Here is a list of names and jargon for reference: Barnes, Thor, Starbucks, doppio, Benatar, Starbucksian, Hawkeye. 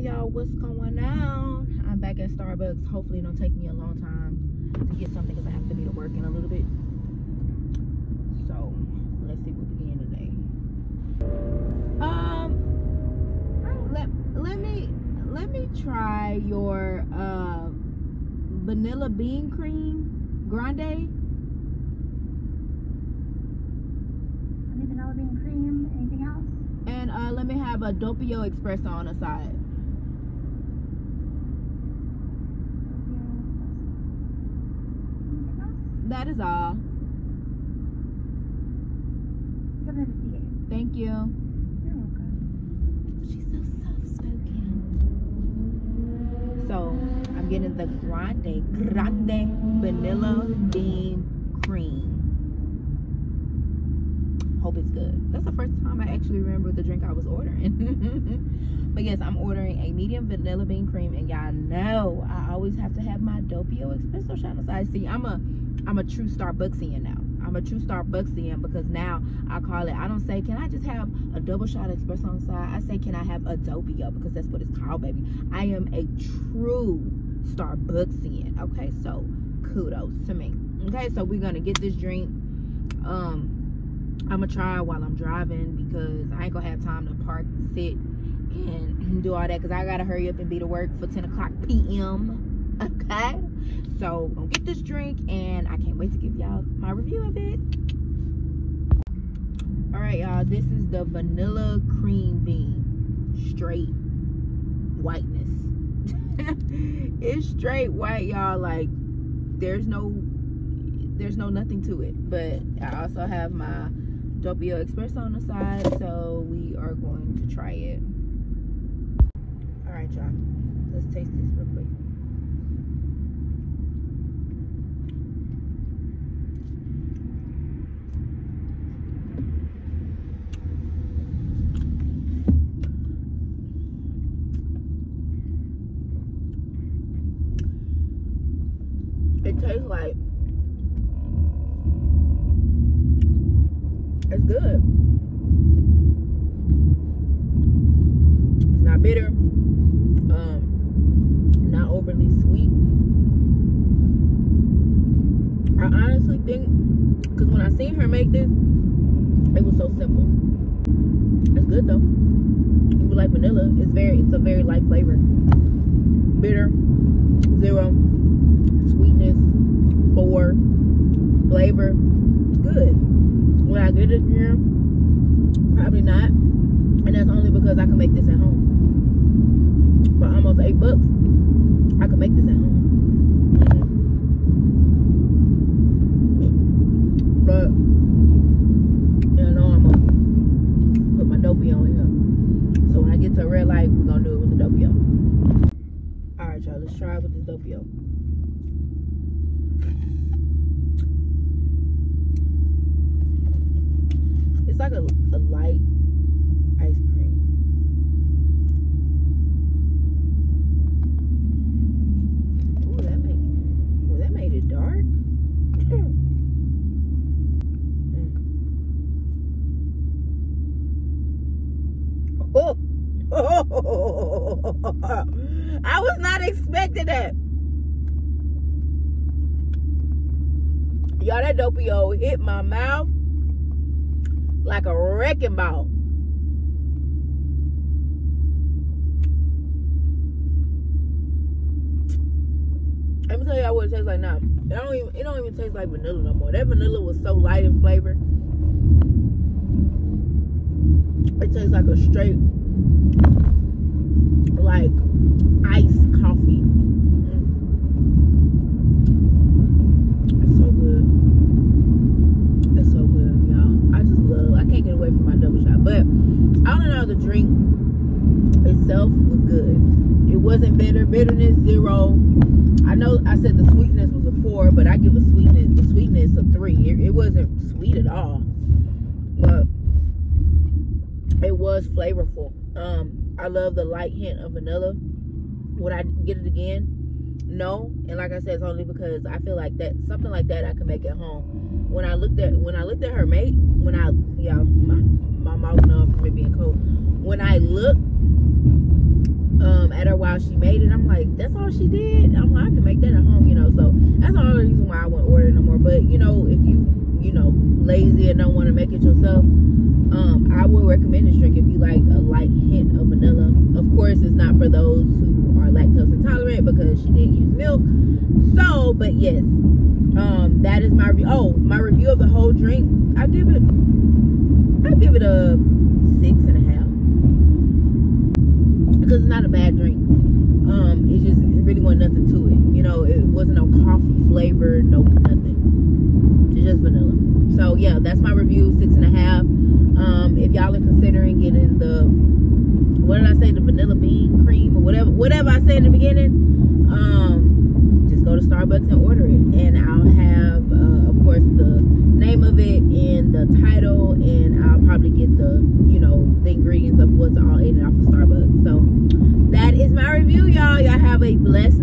y'all, what's going on? I'm back at Starbucks. Hopefully it don't take me a long time to get something because I have to be to work in a little bit. So let's see what we begin today. Let me try your vanilla bean cream grande. I need vanilla bean cream. Anything else? And let me have a doppio espresso on the side. That is all. Thank you. You're welcome. She's so soft-spoken. So I'm getting the grande vanilla bean cream. Hope it's good. That's the first time I actually remember the drink I was ordering. But yes, I'm ordering a medium vanilla bean cream, and y'all know I always have to have my doppio espresso shot on the side. See, I'm a true Starbucksian now. I'm a true Starbucksian because now I call it, I don't say, can I just have a double shot espresso on the side? I say, can I have a doppio? Because that's what it's called, baby. I am a true Starbucksian. Okay, so kudos to me. Okay, so we're going to get this drink. I'm going to try it while I'm driving because I ain't going to have time to park, sit, and do all that because I got to hurry up and be to work for 10 o'clock p.m. Okay, so I'm gonna get this drink and I can't wait to give y'all my review of it. All right, y'all, this is the vanilla cream bean, straight whiteness. It's straight white, y'all. Like there's no nothing to it. But I also have my doppio espresso on the side, so we are going to try it. All right, y'all, let's taste this real quick. Tastes like it's good. It's not bitter, not overly sweet. I honestly think because when I seen her make this, it was so simple. It's good though. If you like vanilla, it's a very light flavor. Bitter, 0. Sweetness, 4. Flavor, good. Will I get it here? Probably not. And that's only because I can make this at home. For almost $8, I can make this at home. But, you know, I'm gonna put my doppio in here. So when I get to a red light, we're gonna do it with the doppio. All right, y'all, let's try it with the doppio. It's like a light ice cream. Ooh, that made it dark. Oh. I was not expecting that. Y'all, that doppio hit my mouth like a wrecking ball. Let me tell y'all what it tastes like now. It don't even taste like vanilla no more. That vanilla was so light in flavor. It tastes like a straight, like iced coffee. It's so good. I can't get away from my double shot, but all in all, the drink itself was good. It wasn't bitter. Bitterness, 0. I know I said the sweetness was a 4, but I give the sweetness a 3. It wasn't sweet at all, but it was flavorful. I love the light hint of vanilla. Would I get it again? No, and like I said, it's only because I feel like that something like that I can make at home. When I looked at her mate. My mouth numb from it being cold. When I looked at her while she made it. I'm like, that's all she did? I'm like, I can make that at home, you know. So that's the only reason why I wouldn't order no more. But, you know, if you know, lazy and don't want to make it yourself, I would recommend this drink if you like a light hint of vanilla. Of course, it's not for those who are lactose intolerant because she didn't use milk. So, but yes, that is my my review of the whole drink. I give it a 6.5. Because it's not a bad drink. It's just, it really wasn't nothing to it. You know, it wasn't no coffee flavor, no nothing. It's just vanilla. So yeah, that's my review, 6.5. If y'all are considering getting the, what did I say, the vanilla bean cream or whatever I said in the beginning, just go to Starbucks and order it. And I'll have, of course, the name of it and the title, and I'll probably get the, you know, the ingredients of what's all in it off of Starbucks. So that is my review, y'all. Y'all have a blessed